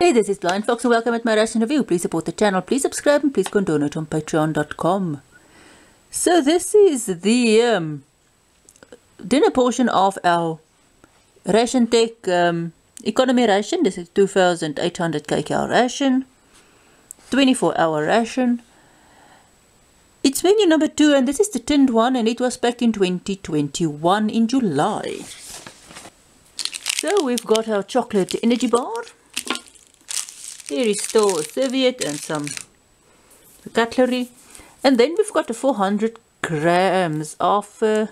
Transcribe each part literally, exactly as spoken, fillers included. Hey, this is Blind Fox and welcome at my Ration Review. Please support the channel, please subscribe and please go and donate on patreon dot com. So this is the um, dinner portion of our RationTech um, economy ration. This is two thousand eight hundred kcal ration, twenty-four hour ration. It's menu number two and this is the tinned one, and it was packed in twenty twenty-one in July. So we've got our chocolate energy bar. Here is still a serviette and some cutlery. And then we've got the four hundred grams of uh,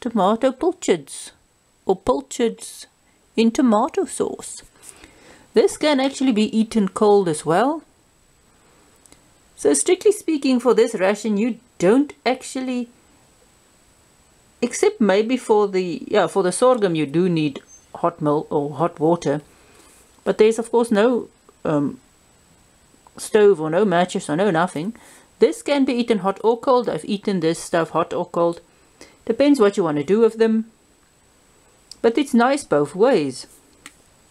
tomato pilchards or pilchards in tomato sauce. This can actually be eaten cold as well. So strictly speaking, for this ration, you don't actually, except maybe for the, yeah, for the sorghum, you do need hot milk or hot water. But there's of course no Um, stove or no matches or no nothing. This can be eaten hot or cold. I've eaten this stuff hot or cold. Depends what you want to do with them. But it's nice both ways.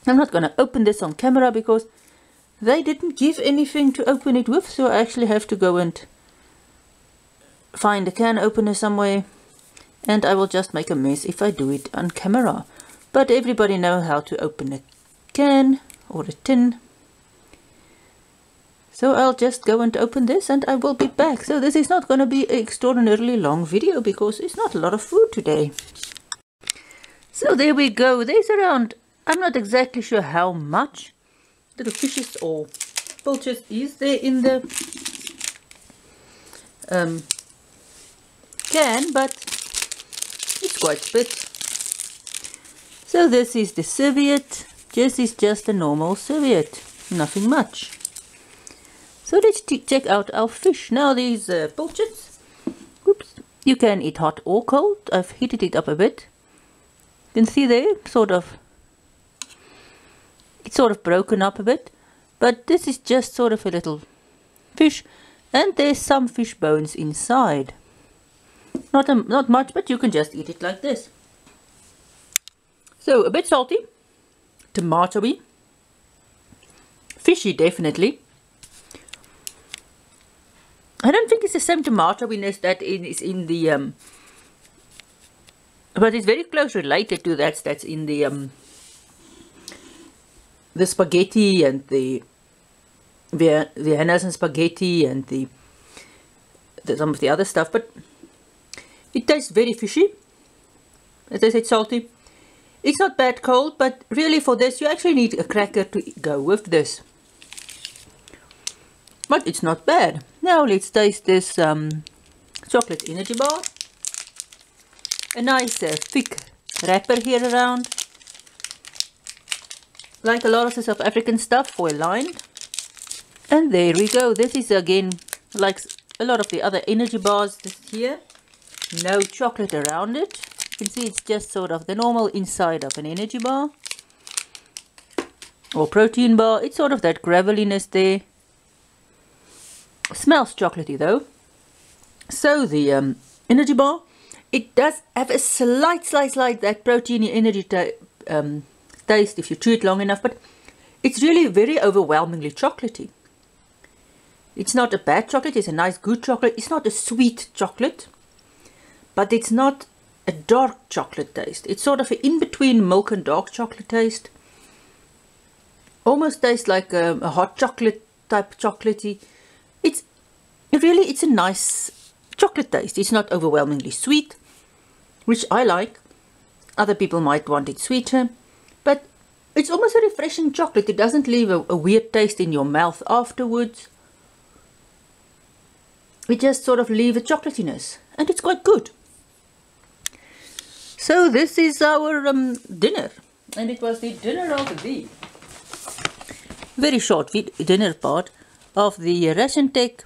I'm not going to open this on camera because they didn't give anything to open it with, so I actually have to go and find a can opener somewhere, and I will just make a mess if I do it on camera. But everybody knows how to open a can or a tin. So I'll just go and open this and I will be back. So this is not going to be an extraordinarily long video because it's not a lot of food today. So there we go. There's around, I'm not exactly sure how much little fishes or pilchards is there in the um, can, but it's quite a bit. So this is the serviette. This is just a normal serviette. Nothing much. So let's check out our fish. Now these uh, pilchards, oops, you can eat hot or cold. I've heated it up a bit. You can see there, sort of, it's sort of broken up a bit. But this is just sort of a little fish. And there's some fish bones inside. Not, a, not much, but you can just eat it like this. So a bit salty, tomato-y, fishy definitely. I don't think it's the same tomatoiness that is in the, um, but it's very close related to that that's in the, um, the spaghetti and the Vienna's and spaghetti and the, the, some of the other stuff, but it tastes very fishy. As I said, salty. It's not bad cold, but really for this, you actually need a cracker to go with this. But it's not bad. Now let's taste this um, chocolate energy bar. A nice uh, thick wrapper here around. Like a lot of the South African stuff, foil lined. And there we go. This is again like a lot of the other energy bars this here. No chocolate around it. You can see it's just sort of the normal inside of an energy bar. Or protein bar. It's sort of that graveliness there. Smells chocolatey though. So the um, energy bar, it does have a slight, slight, slight that proteiny energy um, taste if you chew it long enough, but it's really very overwhelmingly chocolatey. It's not a bad chocolate, it's a nice good chocolate. It's not a sweet chocolate, but it's not a dark chocolate taste. It's sort of an in-between milk and dark chocolate taste. Almost tastes like a, a hot chocolate type chocolatey. It's really, it's a nice chocolate taste. It's not overwhelmingly sweet, which I like. Other people might want it sweeter, but it's almost a refreshing chocolate. It doesn't leave a, a weird taste in your mouth afterwards. It just sort of leaves a chocolatiness, and it's quite good. So this is our um, dinner, and it was the dinner of the very short dinner part of the RationTech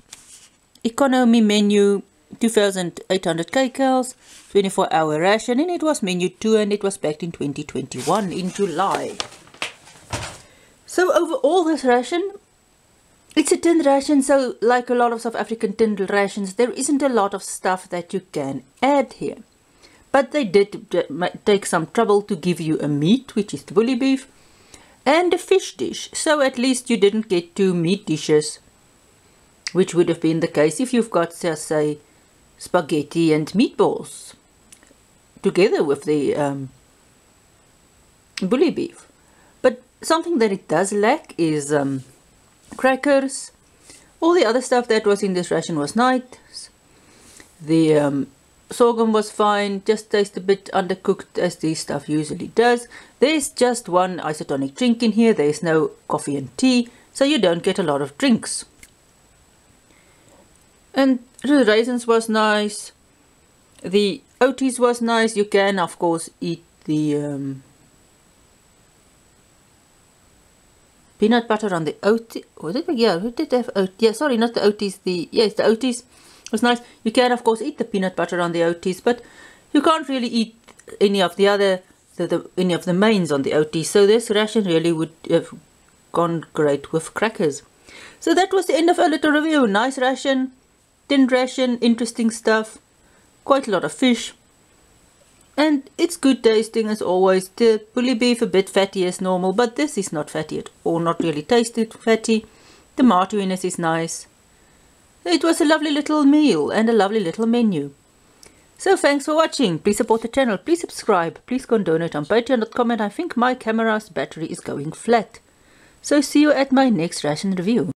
economy menu, two thousand eight hundred kcals, twenty-four hour ration, and it was menu two and it was packed in twenty twenty-one in July. So overall this ration, it's a tinned ration, so like a lot of South African tinned rations, there isn't a lot of stuff that you can add here. But they did take some trouble to give you a meat, which is the woolly beef, and a fish dish, so at least you didn't get two meat dishes, which would have been the case if you've got, say, spaghetti and meatballs together with the um, bully beef. But something that it does lack is um, crackers. All the other stuff that was in this ration was nice. The um, sorghum was fine, just tastes a bit undercooked as this stuff usually does. There's just one isotonic drink in here, there's no coffee and tea, so you don't get a lot of drinks. And the raisins was nice, the Oaties was nice. You can of course eat the um, peanut butter on the Oaties. Was it? Yeah, did they have Oaties? Yeah, sorry, not the Oaties. The yes, the Oaties was nice. You can of course eat the peanut butter on the Oaties, but you can't really eat any of the other the, the any of the mains on the Oaties. So this ration really would have gone great with crackers. So that was the end of our little review. Nice ration. Thin ration, interesting stuff, quite a lot of fish, and it's good tasting as always. The bully beef a bit fatty as normal, but this is not fatty at all, not really tasted fatty. The tomatoiness is nice. It was a lovely little meal and a lovely little menu. So thanks for watching. Please support the channel, please subscribe, please go and donate on patreon dot com, and I think my camera's battery is going flat. So see you at my next ration review.